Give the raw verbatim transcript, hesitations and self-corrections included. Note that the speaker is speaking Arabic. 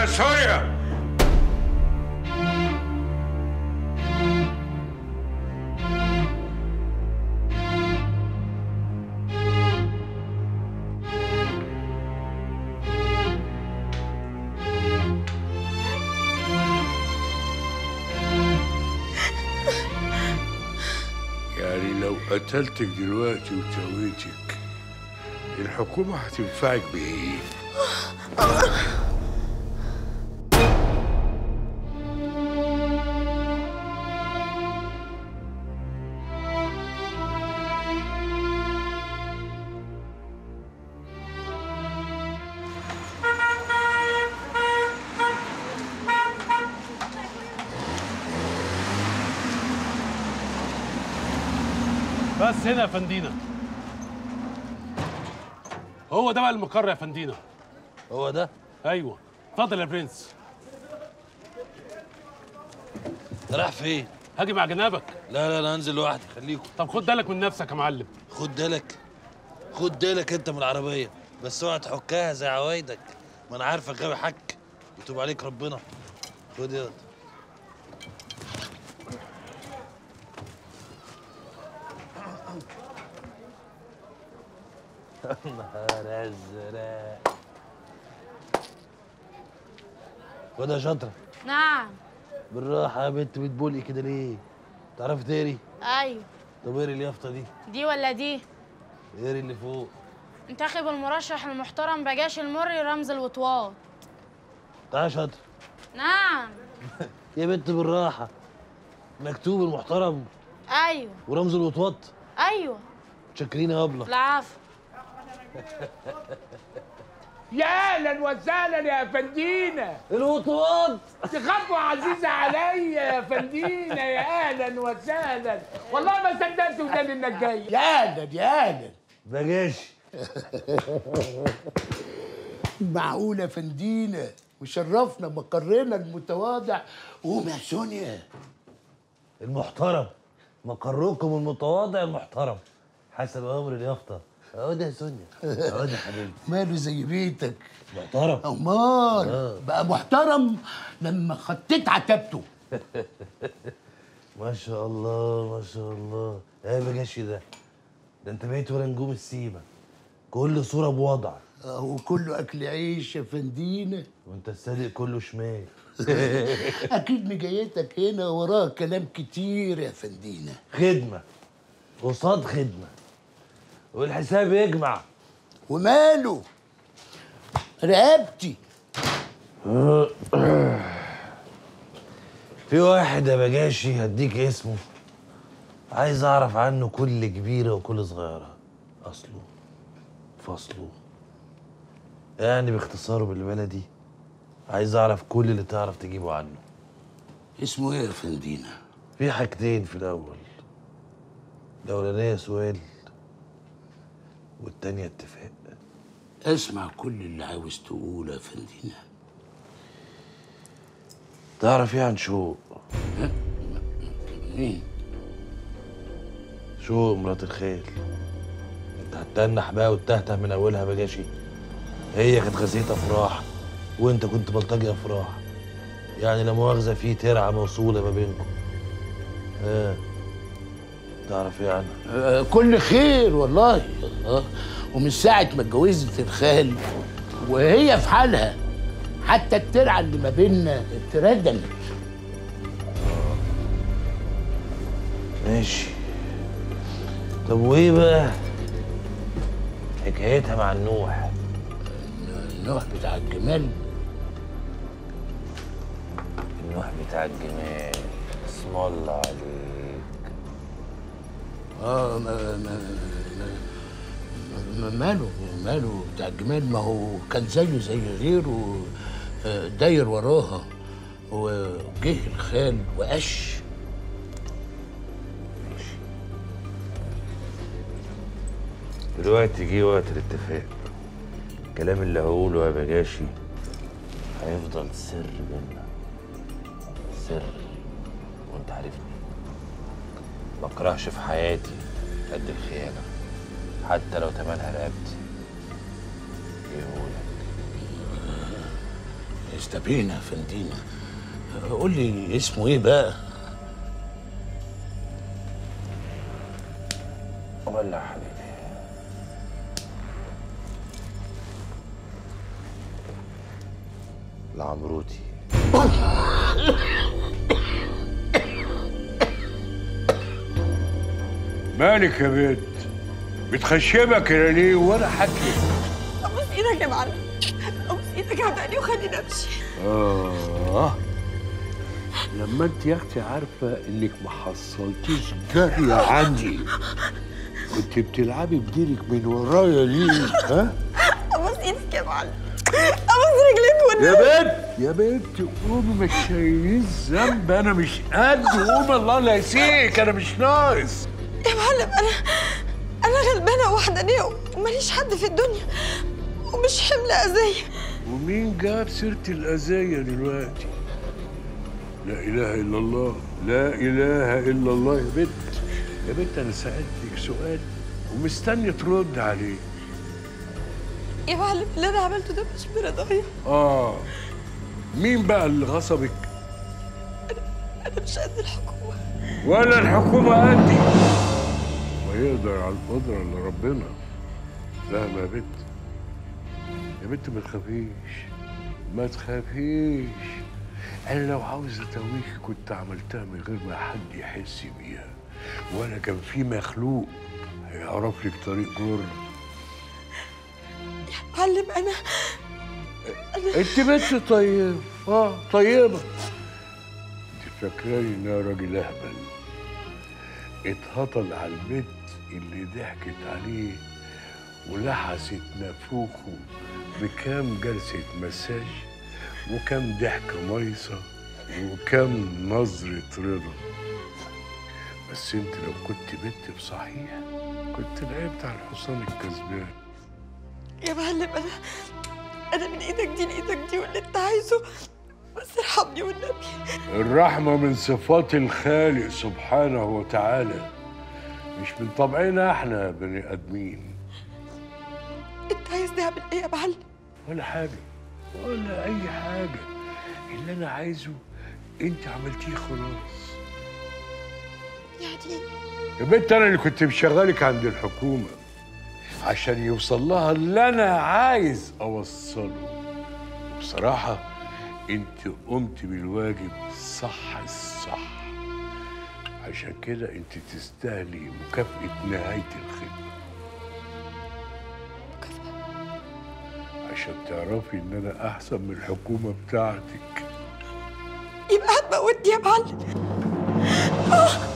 على سوريا. يعني لو قتلتك دلوقتي وسويتك الحكومة هتنفعك بإيه؟ بس هنا يا فندينا. هو ده بقى المقر يا فندينا. هو ده؟ ايوه. اتفضل يا برنس. انت رايح فين؟ هاجي مع جنابك. لا لا انا هنزل لوحدي خليكم. طب خد بالك من نفسك يا معلم. خد بالك؟ خد بالك انت من العربيه، بس اوعى تحكها زي عوايدك، ما انا عارفك غاوي حك وتوب عليك ربنا. خد ياض. نهار الزراق. وده شاطرة. نعم. بالراحة يا بنت، بتبولقي كده ليه؟ تعرفي تقري؟ أيوه. طب اقري اليافطة دي. دي ولا دي؟ اقري اللي فوق. انتخب المرشح المحترم بجاش المري رمز الوطواط. تعالى شاطرة. نعم. يا بنت بالراحة. مكتوب المحترم. أيوه. ورمز الوطواط. أيوه. متشكرين يا أبلة. العفو. يا اهلا وسهلا يا فندينا. الوطواط دي خطوه عزيزه عليا يا فندينا. يا اهلا وسهلا، والله ما صدقت وداني انك جاي. يا اهلا يا اهلا بجاش. معقوله فندينا وشرفنا مقرنا المتواضع. قوم يا سونيا المحترم، مقركم المتواضع المحترم حسب امر اليافطه. عودة يا سونيا، عودة يا حبيبي. ماله زي بيتك؟ محترم. أمال بقى محترم لما خطيت عتبته. ما شاء الله ما شاء الله. إيه بجاشي ده؟ ده أنت بقيت ورا نجوم السيما. كل صورة بوضع. أه وكله أكل عيش يا فندينا. وأنت الصادق كله شمال. أكيد مجايتك هنا وراها كلام كتير يا فندينا. خدمة قصاد خدمة. والحساب يجمع. وماله؟ رقبتي. في واحد يا بجاشي هديك اسمه، عايز اعرف عنه كل كبيره وكل صغيره، اصله فصله، يعني باختصاره بالبلدي عايز اعرف كل اللي تعرف تجيبه عنه. اسمه ايه يا فندينا؟ في حاجتين في الاول، الاولانيه سؤال والتانية اتفاق. اسمع كل اللي عاوز تقوله يا فندينا. تعرف ايه عن شوق؟ مين؟ شوق مرات الخيل. انت هتتنح بقى وتتهته من اولها بجاشي. هي كانت غزية افراح وانت كنت بلطجي افراح، يعني لا مؤاخذة في ترعة موصولة ما بينكم. اه تعرف ايه عنها؟ آه كل خير والله. آه ومن ساعة ما اتجوزت الخال وهي في حالها، حتى الترعة اللي ما بيننا اتردمت. ماشي. طب وايه بقى حكايتها مع النوح؟ النوح بتاع الجمال؟ النوح بتاع الجمال، اسم الله عليه. اه ما ما ما ماله ماله بتاع الجمال؟ ما هو كان زيه زي غيره داير وراها، وجه الخال وقش. ماشي. دلوقتي جه وقت الاتفاق. الكلام اللي هقوله يا بجاشي هيفضل سر بينا، سر وانت عارفني. ما اكرهش في حياتي قد الخيانة، حتى لو تمنها رقبتي. ايه هو لك؟ استبينا فندينا. قول لي اسمه ايه بقى؟ ولا يا حبيبي لعمروتي. مالك يا بنت؟ بتخشبك انا ليه ولا حكي؟ ابوس ايدك يا معلم، ابوس ايدك عبقني وخليني امشي. اه لما انت يا اختي عارفه انك ما حصلتيش جري عندي كنت بتلعبي بديلك من ورايا ليه؟ ها؟ ابوس ايدك يا معلم، ابوس رجليك والنبي. يا بنت يا بنت قومي، ما تشيليش ذنب، انا مش قد، قومي الله لا يسيك، انا مش ناقص. يا معلم انا انا غلبانه وحدانيه وماليش حد في الدنيا ومش حمل اذيه. ومين جاب سيره الاذيه دلوقتي؟ لا اله الا الله، لا اله الا الله. يا بنت يا بنت انا سالتك سؤال ومستني ترد عليه. يا معلم اللي انا عملته ده مش برضايا. اه مين بقى اللي غصبك؟ انا انا مش قد الحكومه ولا الحكومه قدي، يقدر على القدرة اللي ربنا. فاهمة يا بنت؟ يا بنت ما تخافيش، ما تخافيش، أنا لو عاوز أتويكي كنت عملتها من غير ما حد يحس بيها، ولا كان في مخلوق هيعرف لك طريق جر. يا معلم أنا أنا أنت بنت طيبة، أه طيبة. أنت فاكراني إن أنا راجل أهبل اتهطل على البيت اللي ضحكت عليه ولحست نافوخه بكام جلسة مساج وكام ضحكة ميصة وكام نظرة رضا. بس انت لو كنت بنت بصحيح كنت لعبت على الحصان الكسبان. يا معلم انا انا من ايدك دي لايدك دي واللي انت عايزه، بس ارحمني والنبي. الرحمة من صفات الخالق سبحانه وتعالى، مش من طبعنا احنا بني ادمين. انت عايزني اعمل ايه يا معلم؟ ولا حاجة، ولا أي حاجة، اللي أنا عايزه أنت عملتيه خلاص. يعني إيه؟ يا بنت أنا اللي كنت مشغلك عند الحكومة عشان يوصل لها اللي أنا عايز أوصله. بصراحة انت قمت بالواجب صح الصح، عشان كده انت تستاهلي مكافأة نهاية الخدمة. مكافأة؟ عشان تعرفي ان انا احسن من الحكومة بتاعتك. يبقى هتموتني يا معلم.